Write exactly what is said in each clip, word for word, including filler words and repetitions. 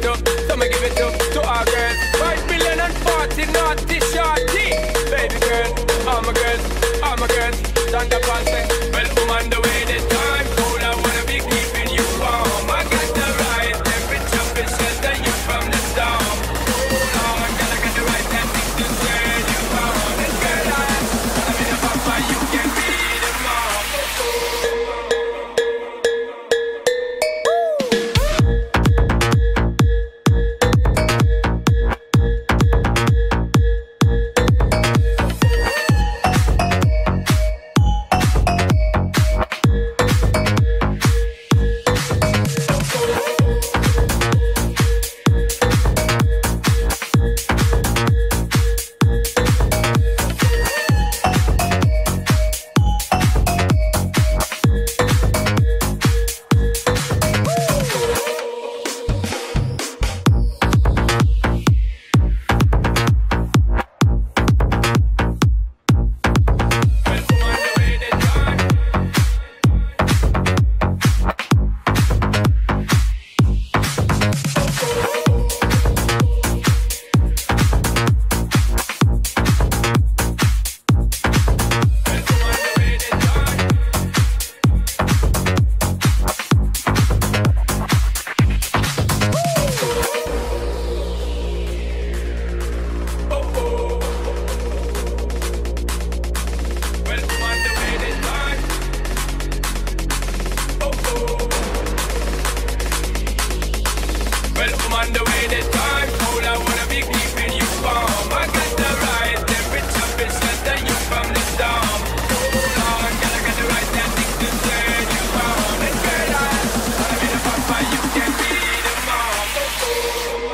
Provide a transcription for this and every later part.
give it up, so me give it up to our girls. Five million and forty naughty shorty. Baby girl, all my girls, all my girls. Stand up and say, well, I'm on the way this time. Cool, I wanna be keeping you warm. I got the right temperature, it says that you from the storm. Cool, oh my girl, I got the right tactics to turn you on. And girl, I, I'm in a papa, you can be the mom. On the way this time, cool, I wanna be keeping you warm. I got the right temperature, it says that you from the storm. Cool, oh, girl, I got the right tactics to turn you on. And girl, I, I'm in a papa, you can be the mom. Oh, oh.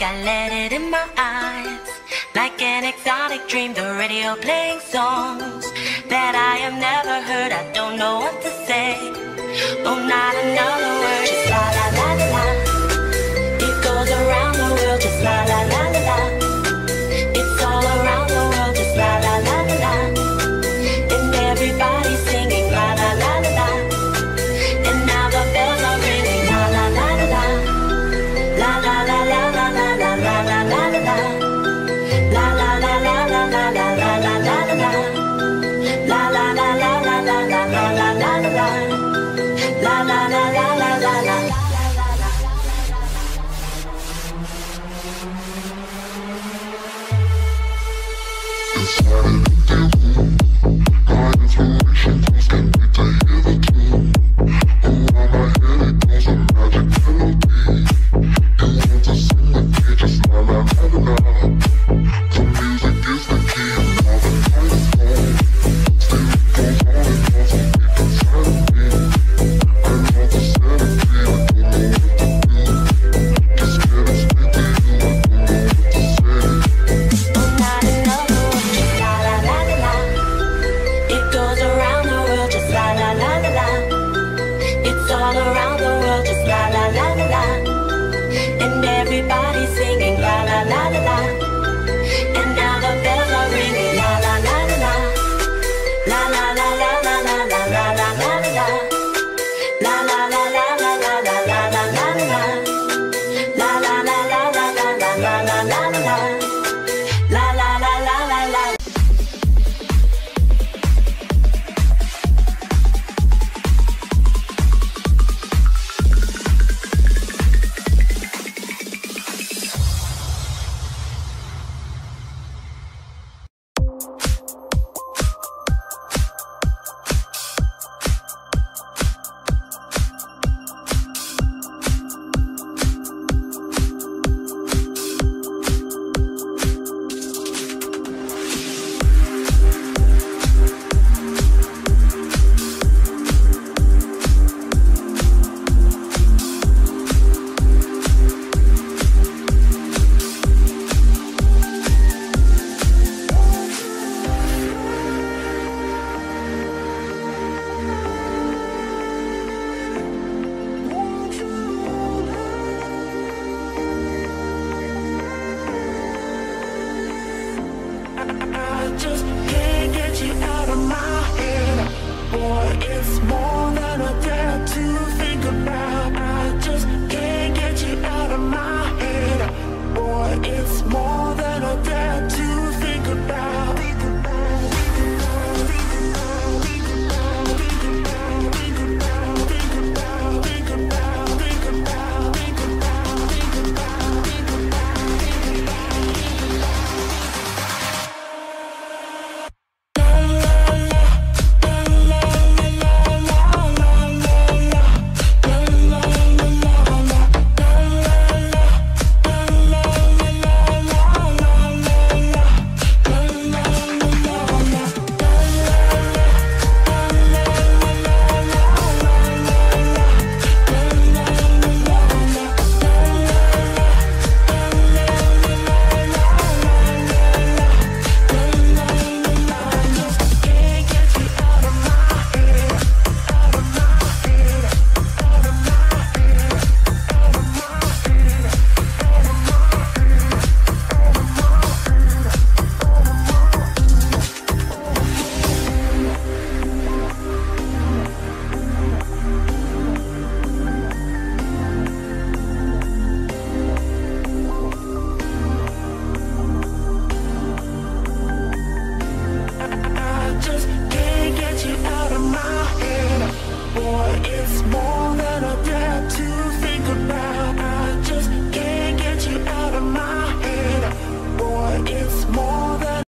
I let it in my eyes, like an exotic dream. The radio playing songs that I have never heard. I don't know what to say. Oh, not another word. Just la la la la la. It goes around the world. Just la la la la la. It's all around the world. Just la la la la la. And everybody's singing la la la la la. And now the bells are ringing la la la la la. La la la la. All around the world, just la la la la la. And every Everybody singing la la la la la.